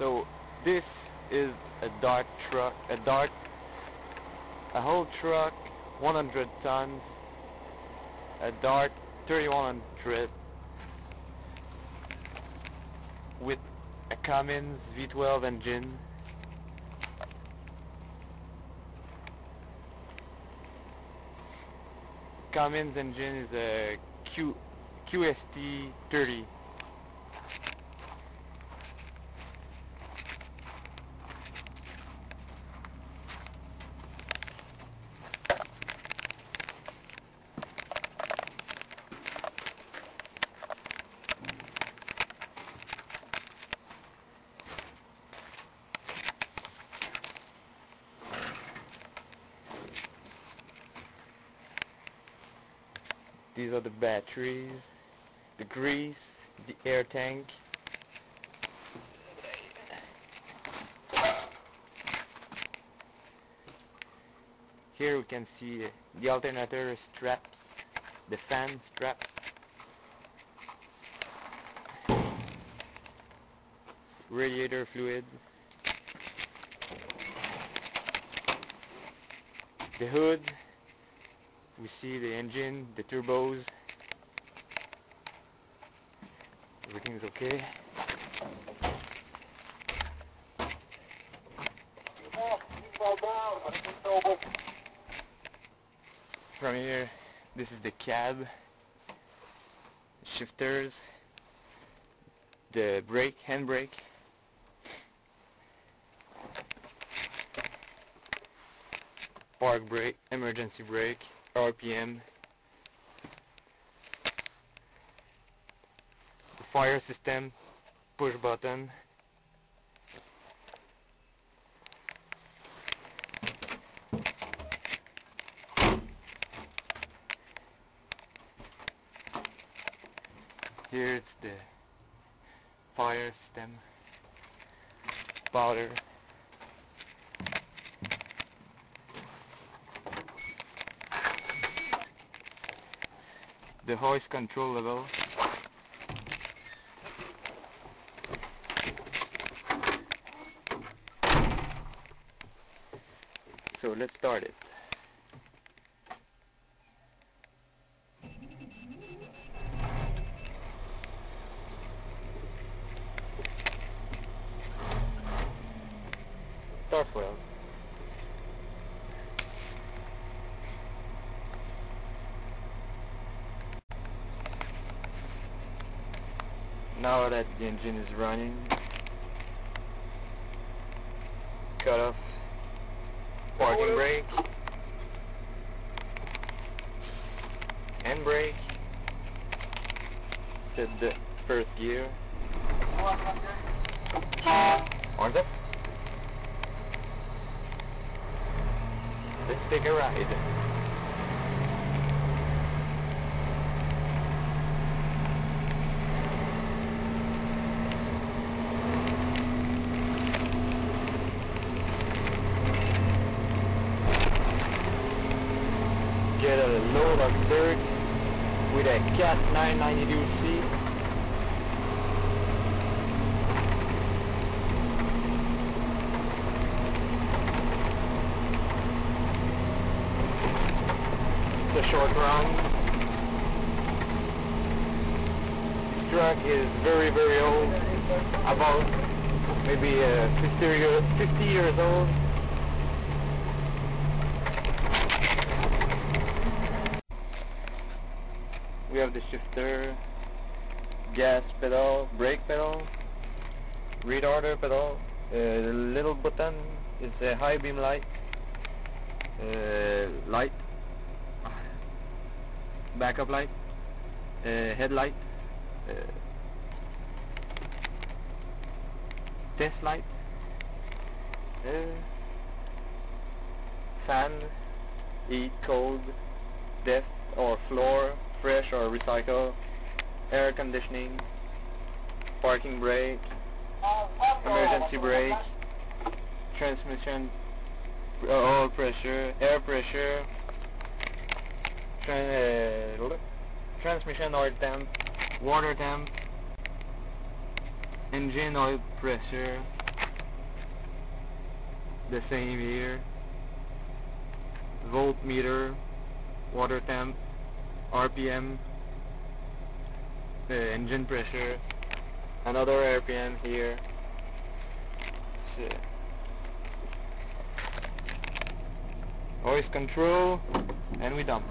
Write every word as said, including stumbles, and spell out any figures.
So this is a Dart truck, a Dart, a whole truck, one hundred tons, a Dart thirty-one hundred with a Cummins V twelve engine. Cummins engine is a Q, Q S T thirty. These are the batteries, the grease, the air tank. Here we can see the alternator straps, the fan straps. Radiator fluid. The hood. We see the engine, the turbos. Everything's okay. From here, this is the cab, shifters, the brake, handbrake. Park brake, emergency brake. R P M, the fire system, push button, here it's the fire system, powder. The hoist control level. So let's start it. Start wheels. Now that the engine is running, cut off, parking brake, handbrake, set the first gear, arms up, let's take a ride. Get a load of dirt with a cat nine ninety-two C. It's a short round. This truck is very very old, about maybe uh, fifty years old. We have the shifter, gas pedal, brake pedal, retarder pedal, uh, the little button is a high beam light, uh, light, backup light, uh, headlight, uh, test light, uh, fan, heat, cold, depth or floor, fresh or recycle, air conditioning, parking brake, emergency brake, transmission, oil pressure, air pressure, tra uh, transmission oil temp, water temp, engine oil pressure, the same here. Voltmeter, water temp, R P M, the engine pressure, another R P M here. Voice control, and we dump.